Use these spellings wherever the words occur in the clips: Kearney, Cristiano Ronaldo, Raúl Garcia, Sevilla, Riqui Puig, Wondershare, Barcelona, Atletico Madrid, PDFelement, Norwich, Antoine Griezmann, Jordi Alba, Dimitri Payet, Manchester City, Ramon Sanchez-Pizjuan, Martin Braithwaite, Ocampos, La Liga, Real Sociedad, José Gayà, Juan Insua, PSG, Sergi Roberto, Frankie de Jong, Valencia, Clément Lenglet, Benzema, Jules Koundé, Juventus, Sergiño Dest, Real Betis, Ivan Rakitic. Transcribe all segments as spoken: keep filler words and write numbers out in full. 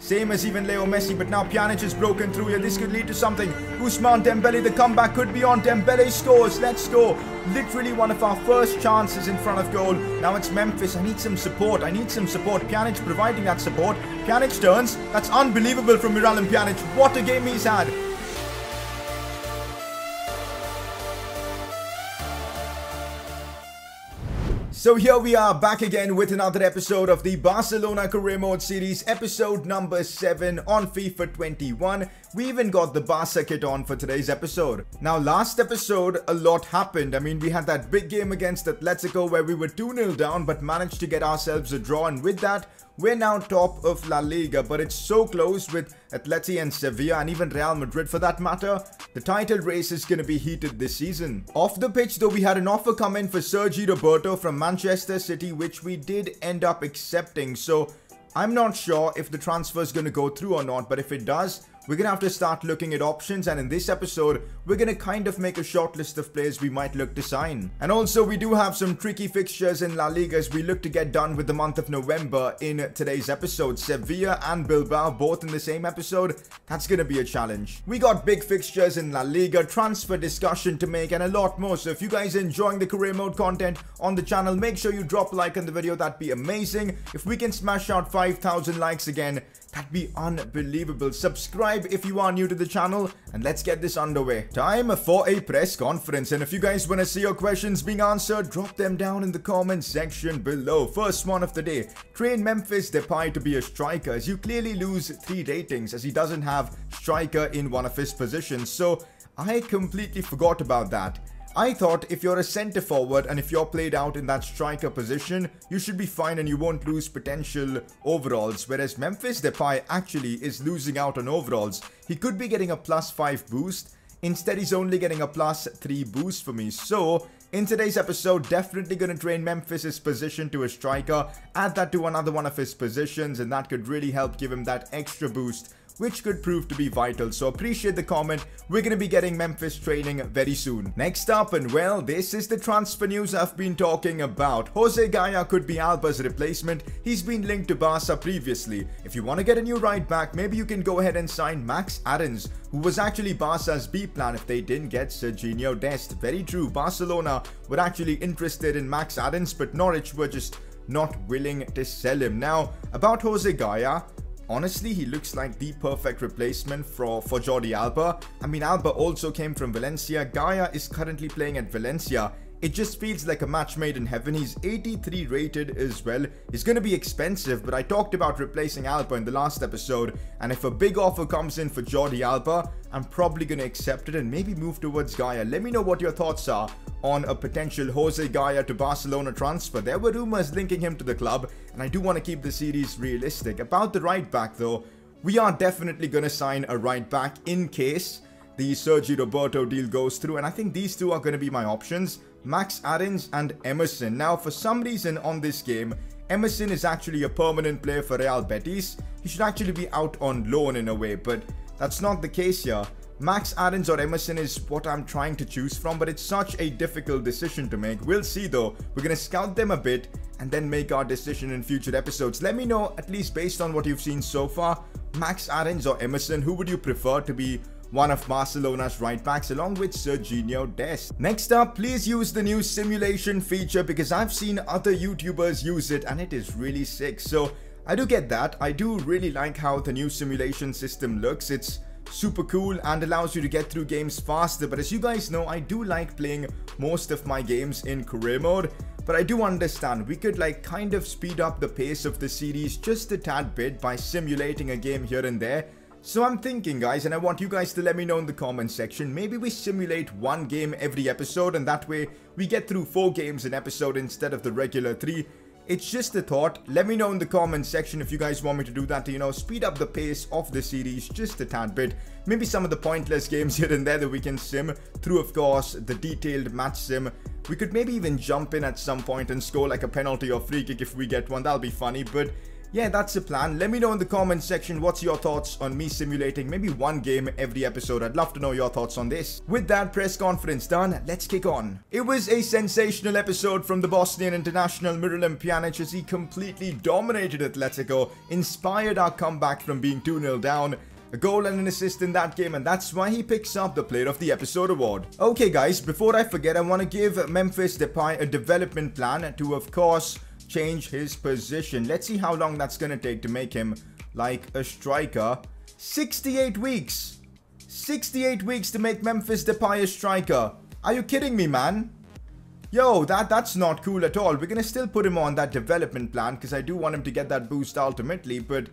Same as even Leo Messi, but now Pjanic has broken through here. This could lead to something. Ousmane Dembele, the comeback could be on. Dembele scores. Let's go. Literally one of our first chances in front of goal. Now it's Memphis. I need some support. I need some support. Pjanic providing that support. Pjanic turns. That's unbelievable from Miralem Pjanic. What a game he's had. So here we are back again with another episode of the Barcelona Career Mode series, episode number seven on FIFA twenty-one. We even got the Barca kit on for today's episode. Now last episode, a lot happened. I mean, we had that big game against Atletico where we were two nil down but managed to get ourselves a draw, and with that, we're now top of La Liga, but it's so close with Atleti and Sevilla and even Real Madrid for that matter. The title race is going to be heated this season. Off the pitch though, we had an offer come in for Sergi Roberto from Manchester City, which we did end up accepting. So I'm not sure if the transfer is going to go through or not, but if it does, we're going to have to start looking at options, and in this episode, we're going to kind of make a short list of players we might look to sign. And also, we do have some tricky fixtures in La Liga as we look to get done with the month of November in today's episode. Sevilla and Bilbao both in the same episode. That's going to be a challenge. We got big fixtures in La Liga, transfer discussion to make, and a lot more. So if you guys are enjoying the career mode content on the channel, make sure you drop a like on the video. That'd be amazing. If we can smash out five thousand likes again, that'd be unbelievable. Subscribe if you are new to the channel, and let's get this underway. Time for a press conference, and if you guys want to see your questions being answered, drop them down in the comments section below. First one of the day: train Memphis Depay to be a striker, as you clearly lose three ratings as he doesn't have striker in one of his positions. So I completely forgot about that. I thought if you're a centre forward and if you're played out in that striker position, you should be fine and you won't lose potential overalls, whereas Memphis Depay actually is losing out on overalls. He could be getting a plus five boost, instead he's only getting a plus three boost for me. So in today's episode, definitely going to train Memphis's position to a striker, add that to another one of his positions, and that could really help give him that extra boost, which could prove to be vital. So appreciate the comment. We're going to be getting Memphis training very soon. Next up, and well, this is the transfer news I've been talking about. José Gayà could be Alba's replacement. He's been linked to Barca previously. If you want to get a new right back, maybe you can go ahead and sign Max Aarons, who was actually Barca's B plan if they didn't get Sergiño Dest. Very true. Barcelona were actually interested in Max Aarons, but Norwich were just not willing to sell him. Now, about José Gayà, honestly, he looks like the perfect replacement for, for Jordi Alba. I mean, Alba also came from Valencia. Gayà is currently playing at Valencia. It just feels like a match made in heaven. He's eighty-three rated as well. He's going to be expensive, but I talked about replacing Alba in the last episode. And if a big offer comes in for Jordi Alba, I'm probably going to accept it and maybe move towards Gayà. Let me know what your thoughts are on a potential José Gayà to Barcelona transfer. There were rumors linking him to the club, and I do want to keep the series realistic. About the right back though, we are definitely going to sign a right back in case the Sergi Roberto deal goes through, and I think these two are going to be my options: Max Aarons and Emerson. Now for some reason on this game, Emerson is actually a permanent player for Real Betis. He should actually be out on loan in a way, but that's not the case here. Max Aarons or Emerson is what I'm trying to choose from, but it's such a difficult decision to make. We'll see though. We're going to scout them a bit and then make our decision in future episodes. Let me know, at least based on what you've seen so far, Max Aarons or Emerson, who would you prefer to be one of Barcelona's right backs along with Sergiño Dest? Next up, please use the new simulation feature because I've seen other YouTubers use it and it is really sick. So I do get that. I do really like how the new simulation system looks. It's super cool and allows you to get through games faster, but as you guys know, I do like playing most of my games in career mode, but I do understand we could like kind of speed up the pace of the series just a tad bit by simulating a game here and there. So I'm thinking guys, and I want you guys to let me know in the comment section, maybe we simulate one game every episode and that way we get through four games an episode instead of the regular three. It's just a thought. Let me know in the comments section if you guys want me to do that to, you know, speed up the pace of the series just a tad bit. Maybe some of the pointless games here and there that we can sim through, of course, the detailed match sim. We could maybe even jump in at some point and score like a penalty or free kick if we get one. That'll be funny, but yeah, that's the plan. Let me know in the comment section what's your thoughts on me simulating maybe one game every episode. I'd love to know your thoughts on this. With that press conference done, let's kick on. It was a sensational episode from the Bosnian international Miralem Pjanic as he completely dominated Atletico, inspired our comeback from being two nil down. A goal and an assist in that game, and that's why he picks up the Player of the Episode award. Okay guys, before I forget, I want to give Memphis Depay a development plan to, of course, change his position. Let's see how long that's going to take to make him like a striker. sixty-eight weeks! sixty-eight weeks to make Memphis Depay a striker. Are you kidding me, man? Yo, that, that's not cool at all. We're going to still put him on that development plan because I do want him to get that boost ultimately, but...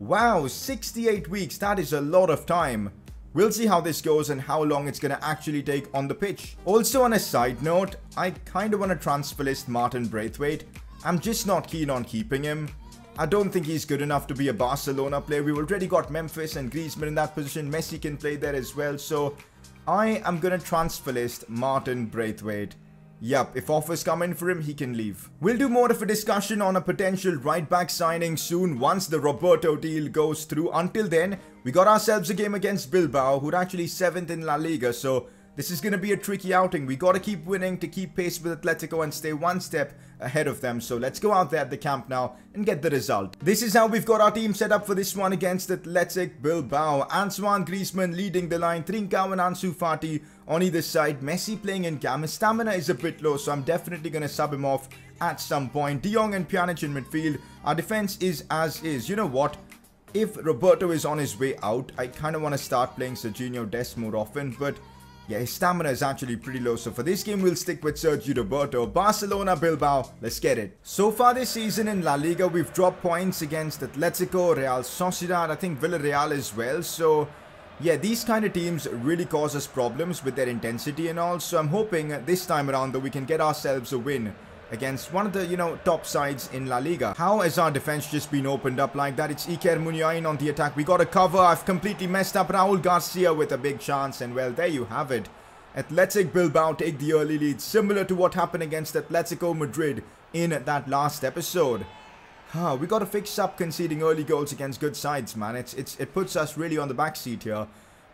wow, sixty-eight weeks, that is a lot of time. We'll see how this goes and how long it's going to actually take on the pitch. Also, on a side note, I kind of want to transfer list Martin Braithwaite. I'm just not keen on keeping him. I don't think he's good enough to be a Barcelona player. We've already got Memphis and Griezmann in that position. Messi can play there as well. So, I am going to transfer list Martin Braithwaite. Yup, if offers come in for him, he can leave. We'll do more of a discussion on a potential right-back signing soon once the Roberto deal goes through. Until then, we got ourselves a game against Bilbao, who're actually seventh in La Liga, so this is going to be a tricky outing. We got to keep winning to keep pace with Atletico and stay one step ahead of them. So let's go out there at the camp now and get the result. This is how we've got our team set up for this one against Athletic Bilbao. Antoine Griezmann leading the line. Trincao and Ansu Fati on either side. Messi playing in cam. His stamina is a bit low, so I'm definitely going to sub him off at some point. De Jong and Pjanic in midfield. Our defense is as is. You know what? If Roberto is on his way out, I kind of want to start playing Sergiño Dest more often, but... yeah, his stamina is actually pretty low, so for this game, we'll stick with Sergi Roberto. Barcelona, Bilbao, let's get it. So far this season in La Liga, we've dropped points against Atletico, Real Sociedad, I think Villarreal as well. So, yeah, these kind of teams really cause us problems with their intensity and all. So I'm hoping this time around that we can get ourselves a win against one of the, you know, top sides in La Liga. How has our defense just been opened up like that? It's Iker Muniain on the attack. We got a cover. I've completely messed up. Raúl Garcia with a big chance. And, well, there you have it. Athletic Bilbao take the early lead, similar to what happened against Atletico Madrid in that last episode. Huh, we got to fix up conceding early goals against good sides, man. It's, it's, it puts us really on the backseat here.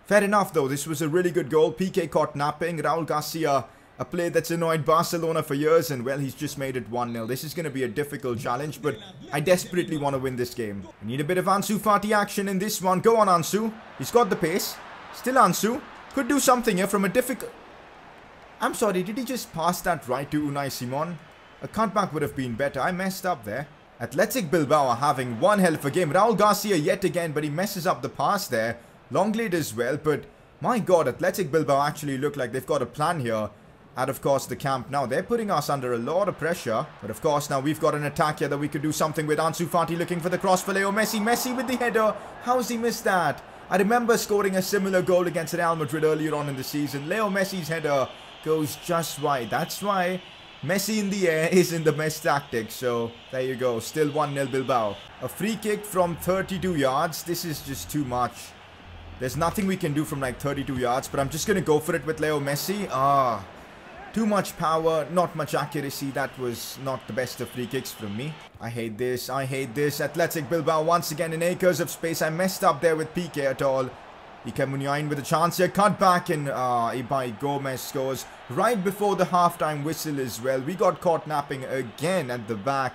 Fair enough, though. This was a really good goal. P K caught napping. Raúl Garcia... a player that's annoyed Barcelona for years, and well, he's just made it one nil. This is going to be a difficult challenge, but I desperately want to win this game. I need a bit of Ansu Fati action in this one. Go on, Ansu. He's got the pace. Still Ansu. Could do something here from a difficult... I'm sorry, did he just pass that right to Unai Simon? A cutback would have been better. I messed up there. Athletic Bilbao are having one hell of a game. Raúl Garcia yet again, but he messes up the pass there. Lenglet as well, but my God, Athletic Bilbao actually look like they've got a plan here. And of course the camp now, they're putting us under a lot of pressure. But of course now we've got an attack here that we could do something with. Ansu Fati looking for the cross for Leo Messi. Messi with the header. How's he missed that? I remember scoring a similar goal against Real Madrid earlier on in the season. Leo Messi's header goes just wide. That's why Messi in the air isn't the best tactic. So there you go. Still one nil Bilbao. A free kick from thirty-two yards. This is just too much. There's nothing we can do from like thirty-two yards. But I'm just going to go for it with Leo Messi. Ah... too much power, not much accuracy. That was not the best of free kicks from me. I hate this. I hate this. Athletic Bilbao once again in acres of space. I messed up there with P K at all. Iker Muniain with a chance here. Cut back and uh, Ibai Gomez scores right before the halftime whistle as well. We got caught napping again at the back.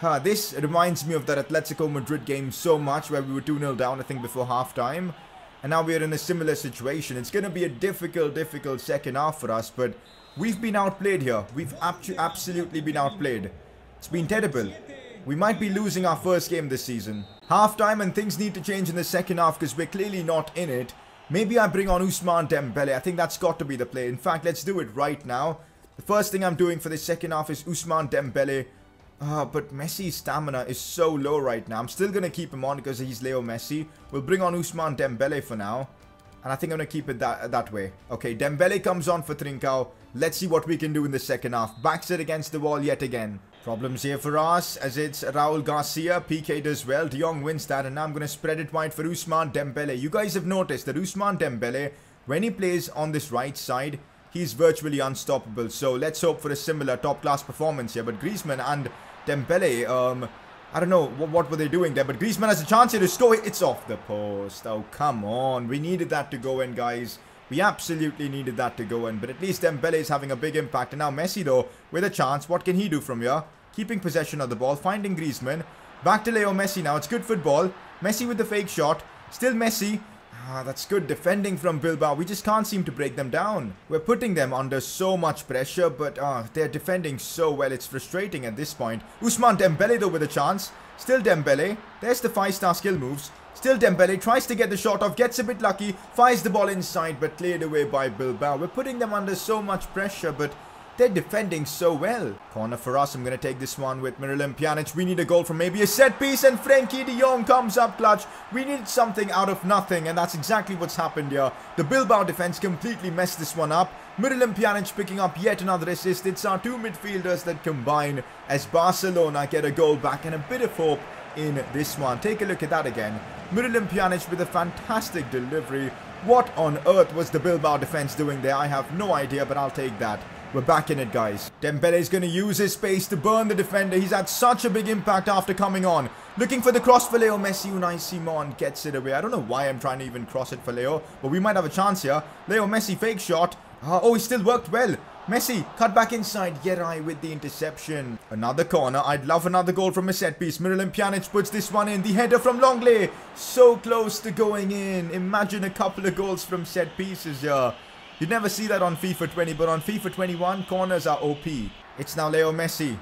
Huh, this reminds me of that Atletico Madrid game so much where we were two nil down, I think, before halftime. And now we're in a similar situation. It's going to be a difficult, difficult second half for us, but... we've been outplayed here. We've absolutely been outplayed. It's been terrible. We might be losing our first game this season. Half-time and things need to change in the second half because we're clearly not in it. Maybe I bring on Ousmane Dembele. I think that's got to be the play. In fact, let's do it right now. The first thing I'm doing for the second half is Ousmane Dembele. Uh, but Messi's stamina is so low right now. I'm still going to keep him on because he's Leo Messi. We'll bring on Ousmane Dembele for now. And I think I'm going to keep it that, that way. Okay, Dembele comes on for Trincao. Let's see what we can do in the second half. Backs it against the wall yet again. Problems here for us as it's Raúl Garcia. P K does well. De Jong wins that. And now I'm going to spread it wide for Ousmane Dembele. You guys have noticed that Ousmane Dembele, when he plays on this right side, he's virtually unstoppable. So let's hope for a similar top-class performance here. But Griezmann and Dembele, um... I don't know what, what were they doing there, but Griezmann has a chance here to score. It's off the post. Oh, come on. We needed that to go in, guys. We absolutely needed that to go in. But at least Dembele is having a big impact. And now Messi, though, with a chance. What can he do from here? Keeping possession of the ball, finding Griezmann. Back to Leo Messi now. It's good football. Messi with the fake shot. Still Messi. Ah, that's good defending from Bilbao. We just can't seem to break them down. We're putting them under so much pressure, but uh, they're defending so well. It's frustrating at this point. Ousmane Dembele, though, with a chance. Still Dembele. There's the five-star skill moves. Still Dembele. Tries to get the shot off. Gets a bit lucky. Fires the ball inside, but cleared away by Bilbao. We're putting them under so much pressure, but they're defending so well. Corner for us. I'm going to take this one with Miralem Pjanic. We need a goal from maybe a set piece. And Frankie de Jong comes up clutch. We need something out of nothing. And that's exactly what's happened here. The Bilbao defense completely messed this one up. Miralem Pjanic picking up yet another assist. It's our two midfielders that combine as Barcelona get a goal back. And a bit of hope in this one. Take a look at that again. Miralem Pjanic with a fantastic delivery. What on earth was the Bilbao defense doing there? I have no idea, but I'll take that. We're back in it, guys. Dembele is going to use his space to burn the defender. He's had such a big impact after coming on. Looking for the cross for Leo Messi. Unai Simon gets it away. I don't know why I'm trying to even cross it for Leo, but we might have a chance here. Leo Messi, fake shot. Uh, oh, he still worked well. Messi, cut back inside. Yeray with the interception. Another corner. I'd love another goal from a set piece. Miralem Pjanic puts this one in. The header from Lenglet. So close to going in. Imagine a couple of goals from set pieces here. You'd never see that on FIFA twenty, but on FIFA twenty-one, corners are O P. It's now Leo Messi.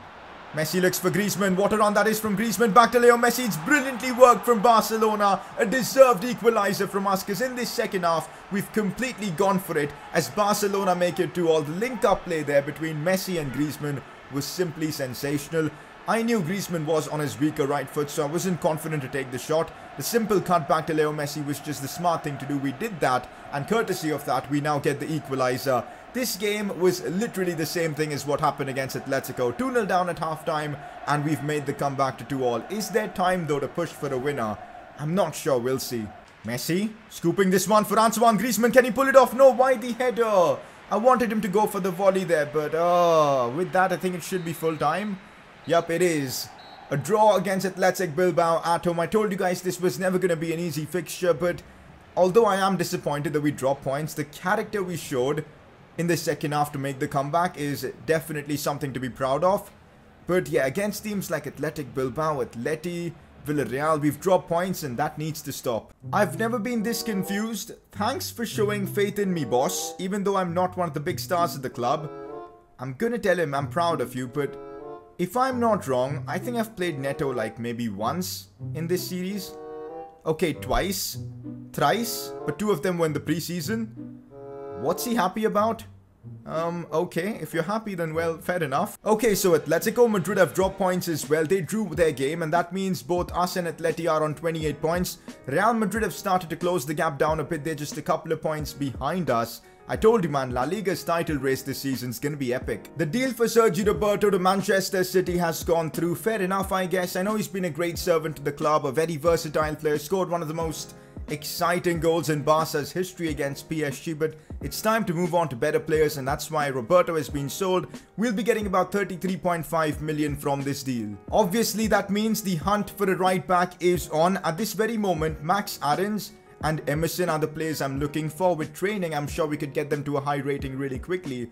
Messi looks for Griezmann. What a run that is from Griezmann. Back to Leo Messi. It's brilliantly worked from Barcelona. A deserved equaliser from us, because in this second half, we've completely gone for it as Barcelona make it two all. The link-up play there between Messi and Griezmann was simply sensational. I knew Griezmann was on his weaker right foot, so I wasn't confident to take the shot. The simple cut back to Leo Messi was just the smart thing to do. We did that, and courtesy of that, we now get the equaliser. This game was literally the same thing as what happened against Atletico. two nil down at halftime, and we've made the comeback to two all. Is there time, though, to push for a winner? I'm not sure. We'll see. Messi, scooping this one for Antoine Griezmann. Can he pull it off? No, why the header? I wanted him to go for the volley there, but uh, with that, I think it should be full-time. Yup, it is. A draw against Athletic Bilbao at home. I told you guys this was never going to be an easy fixture, but although I am disappointed that we dropped points, the character we showed in the second half to make the comeback is definitely something to be proud of. But yeah, against teams like Athletic Bilbao, Atleti, Villarreal, we've dropped points and that needs to stop. I've never been this confused. Thanks for showing faith in me, boss. Even though I'm not one of the big stars at the club, I'm going to tell him I'm proud of you, but if I'm not wrong, I think I've played Neto like maybe once in this series. Okay, twice, thrice, but two of them were in the preseason. What's he happy about? Um, okay, if you're happy then well, fair enough. Okay, so Atletico Madrid have dropped points as well. They drew their game and that means both us and Atleti are on twenty-eight points. Real Madrid have started to close the gap down a bit. They're just a couple of points behind us. I told you, man, La Liga's title race this season is going to be epic. The deal for Sergi Roberto to Manchester City has gone through. Fair enough, I guess. I know he's been a great servant to the club, a very versatile player, scored one of the most exciting goals in Barca's history against P S G, but it's time to move on to better players, and that's why Roberto has been sold. We'll be getting about thirty-three point five million from this deal. Obviously, that means the hunt for a right back is on. At this very moment, Max Aarons and Emerson are the players I'm looking for. With training, I'm sure we could get them to a high rating really quickly.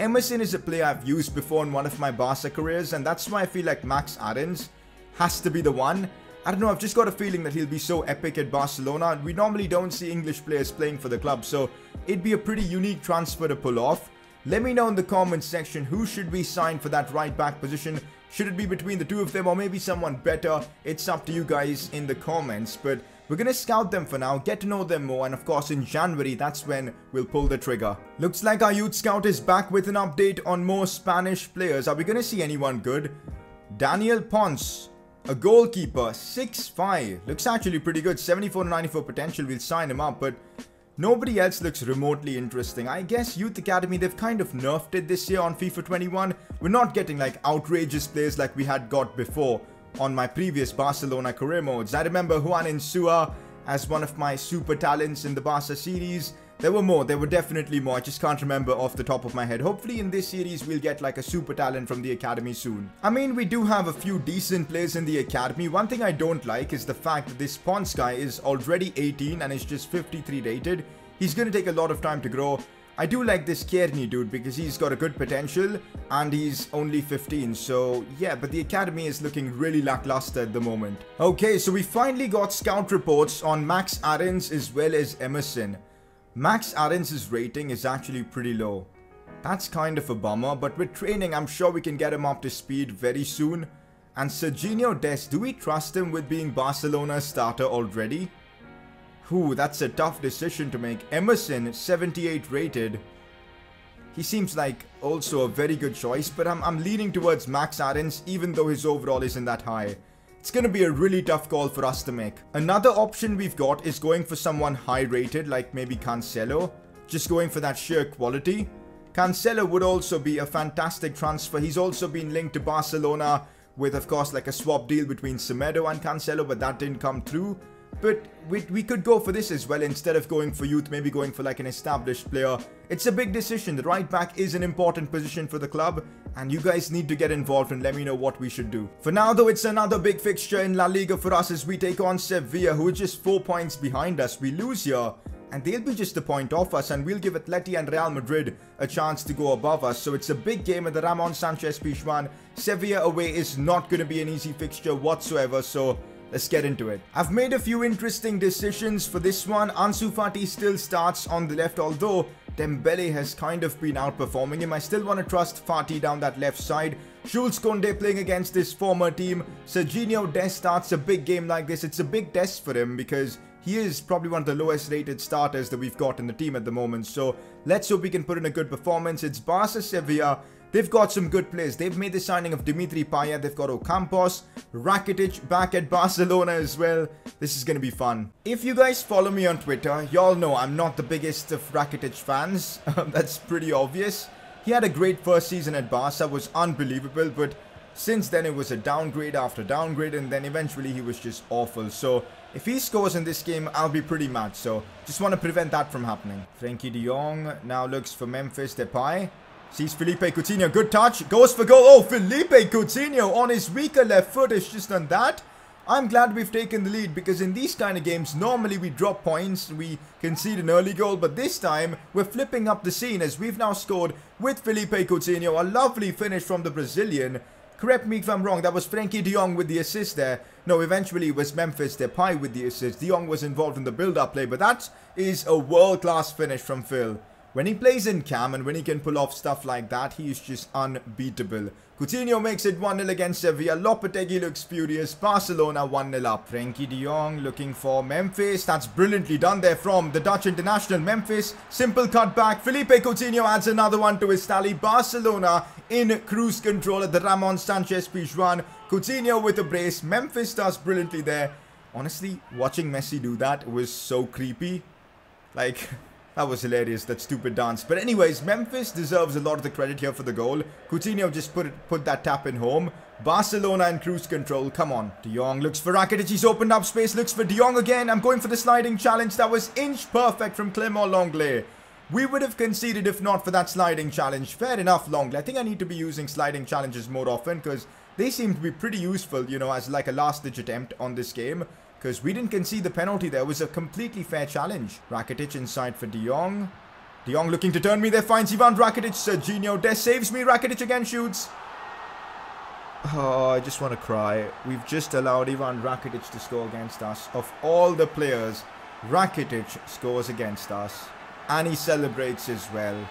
Emerson is a player I've used before in one of my Barca careers, and that's why I feel like Max Aarons has to be the one. I don't know, I've just got a feeling that he'll be so epic at Barcelona. We normally don't see English players playing for the club, so it'd be a pretty unique transfer to pull off. Let me know in the comments section, who should we sign for that right back position? Should it be between the two of them or maybe someone better? It's up to you guys in the comments, but we're going to scout them for now, get to know them more, and of course in January, that's when we'll pull the trigger. Looks like our youth scout is back with an update on more Spanish players. Are we going to see anyone good? Daniel Pons, a goalkeeper, six five. Looks actually pretty good, seventy-four to ninety-four potential. We'll sign him up, but nobody else looks remotely interesting. I guess Youth Academy, they've kind of nerfed it this year on FIFA twenty-one. We're not getting like outrageous players like we had got before on my previous Barcelona career modes. I remember Juan Insua as one of my super talents in the Barca series. There were more, there were definitely more, I just can't remember off the top of my head. Hopefully in this series we'll get like a super talent from the academy soon. I mean, we do have a few decent players in the academy. One thing I don't like is the fact that this Pons guy is already eighteen and is just fifty-three rated. He's gonna take a lot of time to grow. I do like this Kearney dude because he's got a good potential and he's only fifteen, so yeah, but the academy is looking really lackluster at the moment. Okay, so we finally got scout reports on Max Aarons as well as Emerson. Max Aarons' rating is actually pretty low. That's kind of a bummer, but with training I'm sure we can get him up to speed very soon. And Sergiño Dest, do we trust him with being Barcelona's starter already? Ooh, that's a tough decision to make. Emerson, seventy-eight rated. He seems like also a very good choice, but I'm, I'm leaning towards Max Aarons even though his overall isn't that high. It's going to be a really tough call for us to make. Another option we've got is going for someone high rated, like maybe Cancelo. Just going for that sheer quality. Cancelo would also be a fantastic transfer. He's also been linked to Barcelona with, of course, like a swap deal between Semedo and Cancelo, but that didn't come through. But we, we could go for this as well. Instead of going for youth, maybe going for like an established player. It's a big decision. The right back is an important position for the club, and you guys need to get involved and let me know what we should do. For now though, it's another big fixture in La Liga for us as we take on Sevilla, who are just four points behind us. We lose here and they'll be just a point off us, and we'll give Atleti and Real Madrid a chance to go above us. So it's a big game at the Ramon Sanchez-Pizjuan. Sevilla away is not going to be an easy fixture whatsoever, so let's get into it. I've made a few interesting decisions for this one. Ansu Fati still starts on the left, although Dembele has kind of been outperforming him. I still want to trust Fati down that left side. Jules Koundé playing against his former team. Sergiño Dest starts a big game like this. It's a big test for him because he is probably one of the lowest rated starters that we've got in the team at the moment. So let's hope we can put in a good performance. It's Barca Sevilla. They've got some good players. They've made the signing of Dimitri Payet. They've got Ocampos, Rakitic back at Barcelona as well. This is going to be fun. If you guys follow me on Twitter, y'all know I'm not the biggest of Rakitic fans. That's pretty obvious. He had a great first season at Barca, was unbelievable, but since then it was a downgrade after downgrade, and then eventually he was just awful. So if he scores in this game, I'll be pretty mad. So just want to prevent that from happening. Frankie de Jong now looks for Memphis Depay. Sees Felipe Coutinho, good touch, goes for goal. Oh, Felipe Coutinho on his weaker left foot is just on that. I'm glad we've taken the lead because in these kind of games, normally we drop points, we concede an early goal, but this time we're flipping up the scene as we've now scored with Felipe Coutinho. A lovely finish from the Brazilian. Correct me if I'm wrong, that was Frankie de Jong with the assist there. No, eventually it was Memphis Depay with the assist. De Jong was involved in the build-up play, but that is a world-class finish from Phil. When he plays in cam and when he can pull off stuff like that, he is just unbeatable. Coutinho makes it one nil against Sevilla. Lopetegui looks furious. Barcelona one nil up. Frankie de Jong looking for Memphis. That's brilliantly done there from the Dutch international. Memphis, simple cut back. Felipe Coutinho adds another one to his tally. Barcelona in cruise control at the Ramon Sanchez-Pizjuan. Coutinho with a brace. Memphis does brilliantly there. Honestly, watching Messi do that was so creepy. Like... That was hilarious, that stupid dance. But anyways, Memphis deserves a lot of the credit here for the goal. Coutinho just put it, put that tap in home. Barcelona in cruise control, come on. De Jong looks for Rakitic, he's opened up space, looks for De Jong again. I'm going for the sliding challenge. That was inch perfect from Clément Lenglet. We would have conceded if not for that sliding challenge. Fair enough, Lenglet. I think I need to be using sliding challenges more often because they seem to be pretty useful, you know, as like a last-ditch attempt on this game. Because we didn't concede the penalty there. It was a completely fair challenge. Rakitic inside for De Jong. De Jong looking to turn me there. Finds Ivan Rakitic. Sergiño Dest saves me. Rakitic again shoots. Oh, I just want to cry. We've just allowed Ivan Rakitic to score against us. Of all the players, Rakitic scores against us. And he celebrates as well.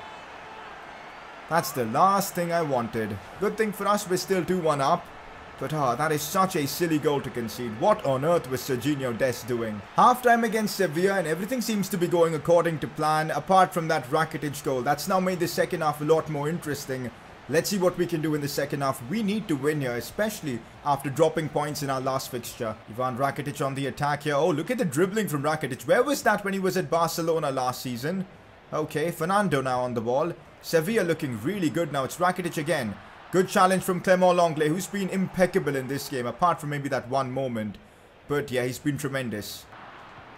That's the last thing I wanted. Good thing for us, we're still two one up. But ah, that is such a silly goal to concede. What on earth was Sergiño Dest doing? Halftime against Sevilla and everything seems to be going according to plan. Apart from that Rakitic goal, that's now made the second half a lot more interesting. Let's see what we can do in the second half. We need to win here, especially after dropping points in our last fixture. Ivan Rakitic on the attack here. Oh, look at the dribbling from Rakitic. Where was that when he was at Barcelona last season? Okay, Fernando now on the ball. Sevilla looking really good now. It's Rakitic again. Good challenge from Clément Lenglet, who's been impeccable in this game, apart from maybe that one moment. But yeah, he's been tremendous.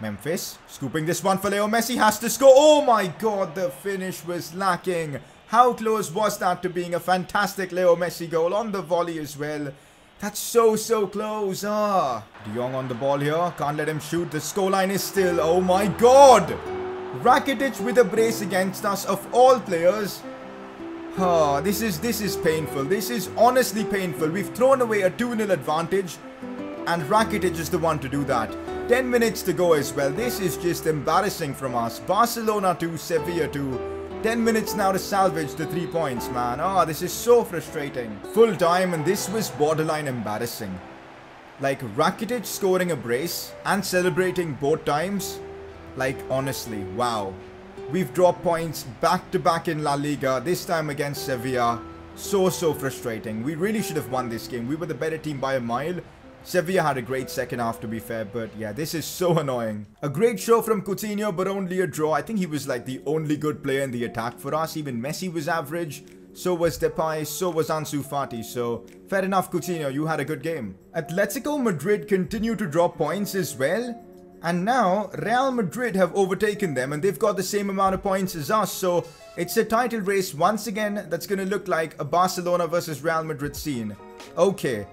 Memphis, scooping this one for Leo Messi, has to score. Oh my god, the finish was lacking. How close was that to being a fantastic Leo Messi goal on the volley as well? That's so, so close. Ah, De Jong on the ball here. Can't let him shoot. The scoreline is still. Oh my god. Rakitic with a brace against us of all players. Ah, this is, this is painful. This is honestly painful. We've thrown away a two nil advantage. And Rakitic is the one to do that. ten minutes to go as well. This is just embarrassing from us. Barcelona two, Sevilla two. ten minutes now to salvage the three points, man. Ah, oh, this is so frustrating. Full time, and this was borderline embarrassing. Like, Rakitic scoring a brace and celebrating both times. Like, honestly, wow. We've dropped points back to back in La Liga, this time against Sevilla. So, so frustrating. We really should have won this game. We were the better team by a mile. Sevilla had a great second half, to be fair, but yeah, this is so annoying. A great show from Coutinho, but only a draw. I think he was like the only good player in the attack for us. Even Messi was average. So was Depay. So was Ansu Fati. So, fair enough, Coutinho. You had a good game. Atletico Madrid continue to drop points as well. And now, Real Madrid have overtaken them, and they've got the same amount of points as us. So, it's a title race once again that's going to look like a Barcelona versus Real Madrid scene. Okay.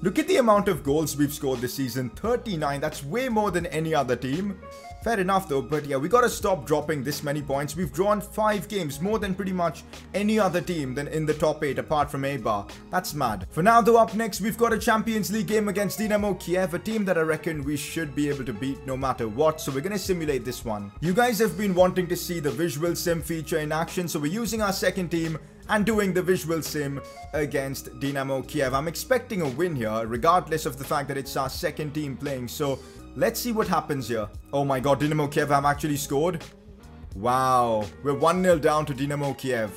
Look at the amount of goals we've scored this season, thirty-nine, that's way more than any other team. Fair enough though, but yeah, we gotta stop dropping this many points. We've drawn five games, more than pretty much any other team than in the top eight apart from A B A. That's mad. For now though, up next, we've got a Champions League game against Dynamo Kiev, a team that I reckon we should be able to beat no matter what, so we're gonna simulate this one. You guys have been wanting to see the visual sim feature in action, so we're using our second team and doing the visual sim against Dynamo Kiev. I'm expecting a win here, regardless of the fact that it's our second team playing. So, let's see what happens here. Oh my god, Dynamo Kiev have actually scored. Wow, we're one nil down to Dynamo Kiev.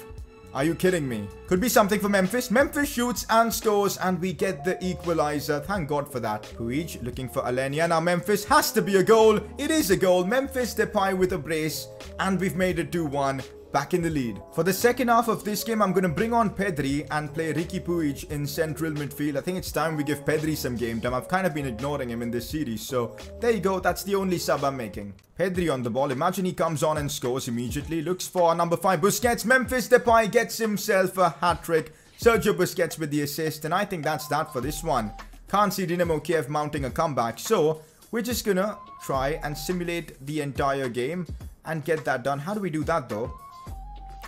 Are you kidding me? Could be something for Memphis. Memphis shoots and scores, and we get the equalizer. Thank god for that. Puig looking for Alenia. Now Memphis, has to be a goal. It is a goal. Memphis Depay with a brace, and we've made it two one. Back in the lead. For the second half of this game, I'm going to bring on Pedri and play Ricky Puig in central midfield. I think it's time we give Pedri some game time. I've kind of been ignoring him in this series. So, there you go. That's the only sub I'm making. Pedri on the ball. Imagine he comes on and scores immediately. Looks for number five, Busquets. Memphis Depay gets himself a hat-trick. Sergio Busquets with the assist. And I think that's that for this one. Can't see Dynamo Kiev mounting a comeback. So, we're just going to try and simulate the entire game and get that done. How do we do that, though?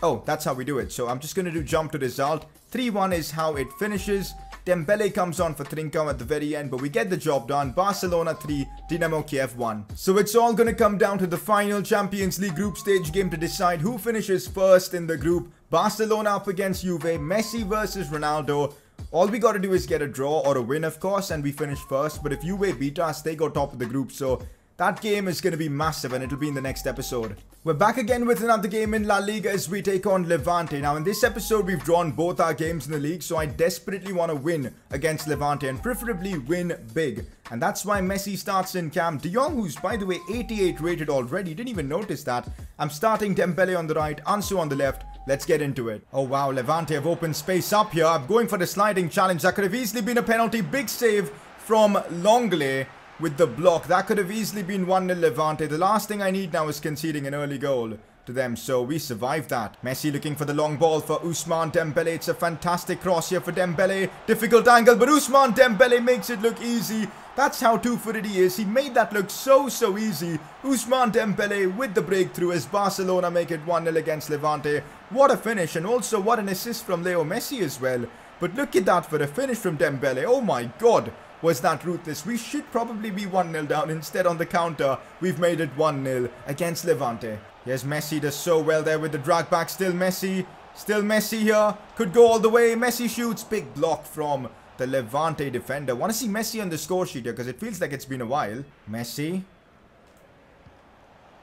Oh, that's how we do it. So I'm just going to do jump to result. three one is how it finishes. Dembele comes on for Trincao at the very end, but we get the job done. Barcelona three, Dynamo Kiev one. So it's all going to come down to the final Champions League group stage game to decide who finishes first in the group. Barcelona up against Juve, Messi versus Ronaldo. All we got to do is get a draw or a win, of course, and we finish first. But if Juve beat us, they go top of the group. So that game is going to be massive, and it'll be in the next episode. We're back again with another game in La Liga as we take on Levante. Now, in this episode, we've drawn both our games in the league, so I desperately want to win against Levante and preferably win big. And that's why Messi starts in camp. De Jong, who's, by the way, eighty-eight rated already, didn't even notice that. I'm starting Dembele on the right, Ansu on the left. Let's get into it. Oh, wow, Levante have opened space up here. I'm going for the sliding challenge. That could have easily been a penalty. Big save from Lenglet. With the block, that could have easily been one nil Levante. The last thing I need now is conceding an early goal to them, so we survived that. Messi looking for the long ball for Ousmane Dembele. It's a fantastic cross here for Dembele. Difficult angle, but Ousmane Dembele makes it look easy. That's how two-footed he is. He made that look so, so easy. Ousmane Dembele with the breakthrough as Barcelona make it one nil against Levante. What a finish, and also what an assist from Leo Messi as well. But look at that for a finish from Dembele. Oh my god. Was that ruthless? We should probably be one nil down. Instead, on the counter, we've made it one nil against Levante. Yes, Messi does so well there with the drag back. Still Messi. Still Messi here. Could go all the way. Messi shoots. Big block from the Levante defender. Want to see Messi on the score sheet here because it feels like it's been a while. Messi.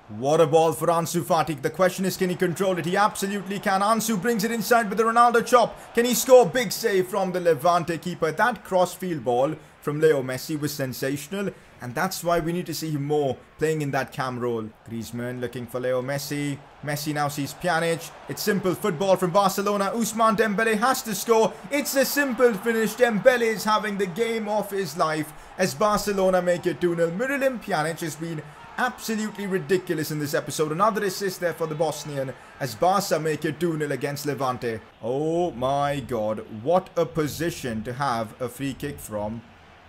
What a ball for Ansu Fati. The question is, can he control it? He absolutely can. Ansu brings it inside with the Ronaldo chop. Can he score? Big save from the Levante keeper. That cross-field ball from Leo Messi was sensational. And that's why we need to see him more playing in that cam role. Griezmann looking for Leo Messi. Messi now sees Pjanic. It's simple football from Barcelona. Ousmane Dembele has to score. It's a simple finish. Dembele is having the game of his life as Barcelona make it two nil. Miralem Pjanic has been Absolutely ridiculous in this episode. Another assist there for the Bosnian as Barca make it two nil against Levante. Oh my god, what a position to have a free kick from.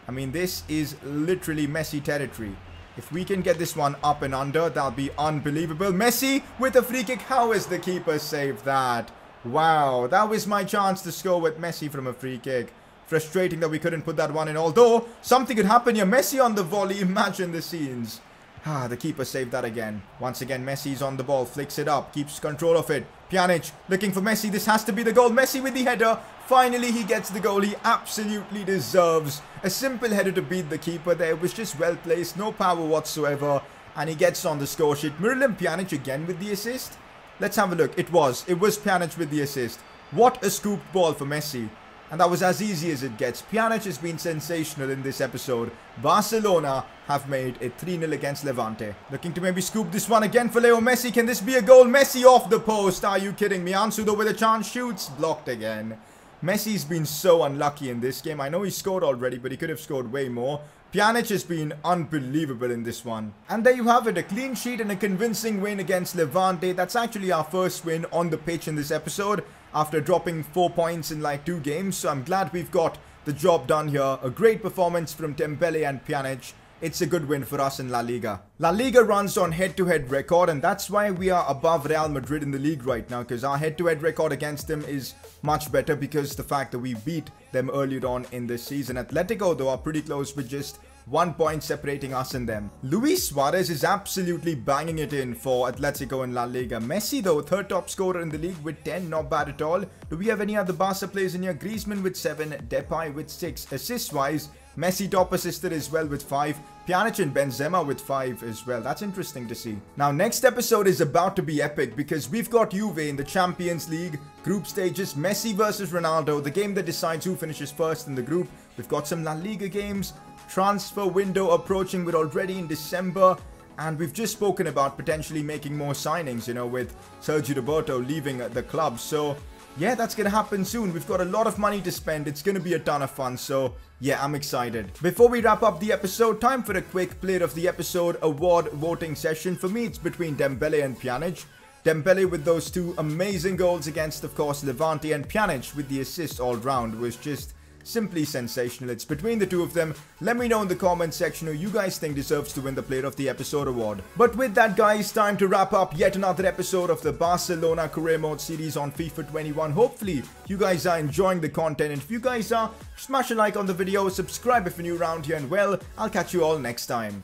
I mean, this is literally Messi territory. If we can get this one up and under, that'll be unbelievable. Messi with a free kick. How is the keeper saved that? Wow, that was my chance to score with Messi from a free kick. Frustrating that we couldn't put that one in, although something could happen here. Messi on the volley, imagine the scenes. Ah, the keeper saved that again. Once again, Messi's on the ball, flicks it up, keeps control of it. Pjanic looking for Messi. This has to be the goal. Messi with the header. Finally, he gets the goal he absolutely deserves. A simple header to beat the keeper there. It was just well placed, no power whatsoever. And he gets on the score sheet. Miralem Pjanic again with the assist. Let's have a look. It was. It was Pjanic with the assist. What a scooped ball for Messi. And that was as easy as it gets. Pjanic has been sensational in this episode. Barcelona have made it three nil against Levante. Looking to maybe scoop this one again for Leo Messi. Can this be a goal? Messi off the post. Are you kidding me? Ansu though with a chance. Shoots. Blocked again. Messi's been so unlucky in this game. I know he scored already, but he could have scored way more. Pjanic has been unbelievable in this one. And there you have it, a clean sheet and a convincing win against Levante. That's actually our first win on the pitch in this episode after dropping four points in like two games. So I'm glad we've got the job done here. A great performance from Dembele and Pjanic. It's a good win for us in La Liga. La Liga runs on head-to-head record, and that's why we are above Real Madrid in the league right now, because our head-to-head record against them is much better because the fact that we beat them earlier on in this season. Atletico, though, are pretty close with just one point separating us and them. Luis Suarez is absolutely banging it in for Atletico in La Liga. Messi, though, third top scorer in the league with ten, not bad at all. Do we have any other Barca players in here? Griezmann with seven, Depay with six. Assist-wise, Messi top assisted as well with five. Pjanic and Benzema with five as well. That's interesting to see. Now, next episode is about to be epic because we've got Juve in the Champions League group stages. Messi versus Ronaldo, the game that decides who finishes first in the group. We've got some La Liga games. Transfer window approaching. We're already in December. And we've just spoken about potentially making more signings, you know, with Sergi Roberto leaving the club. So, yeah, that's going to happen soon. We've got a lot of money to spend. It's going to be a ton of fun. So, yeah, I'm excited. Before we wrap up the episode, time for a quick Player of the Episode award voting session. For me, it's between Dembele and Pjanic. Dembele with those two amazing goals against, of course, Levante, and Pjanic with the assist all round was just simply sensational. It's between the two of them. Let me know in the comment section who you guys think deserves to win the Player of the Episode award. But with that, guys, time to wrap up yet another episode of the Barcelona Career Mode series on FIFA twenty-one. Hopefully you guys are enjoying the content, and if you guys are, smash a like on the video, subscribe if you're new around here, and well, I'll catch you all next time.